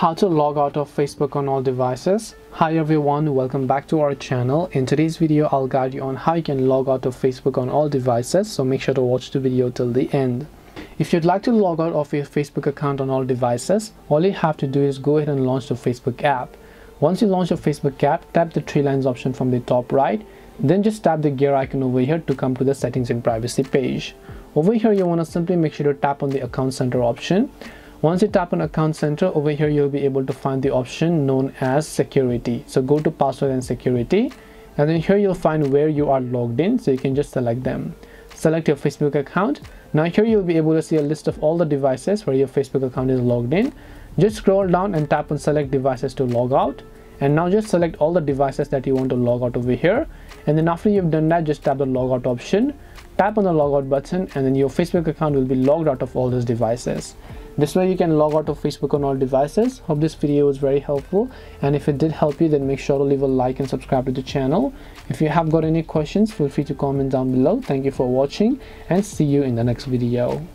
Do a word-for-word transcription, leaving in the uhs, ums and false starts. How to log out of Facebook on all devices. Hi everyone, welcome back to our channel. In today's video I'll guide you on how you can log out of Facebook on all devices, so make sure to watch the video till the end. If you'd like to log out of your Facebook account on all devices, all you have to do is go ahead and launch the Facebook app. Once you launch the Facebook app, tap the three lines option from the top right, then just tap the gear icon over here to come to the settings and privacy page. Over here you want to simply make sure to tap on the account center option. Once you tap on account center, over here you'll be able to find the option known as security. So go to password and security, and then here you'll find where you are logged in, so you can just select them. Select your Facebook account. Now here you'll be able to see a list of all the devices where your Facebook account is logged in. Just scroll down and tap on select devices to log out, and now just select all the devices that you want to log out over here, and then after you've done that, just tap the logout option, tap on the logout button, and then your Facebook account will be logged out of all those devices. This way you can log out of Facebook on all devices. Hope this video was very helpful, and if it did help you, then make sure to leave a like and subscribe to the channel. If you have got any questions, feel free to comment down below. Thank you for watching, and see you in the next video.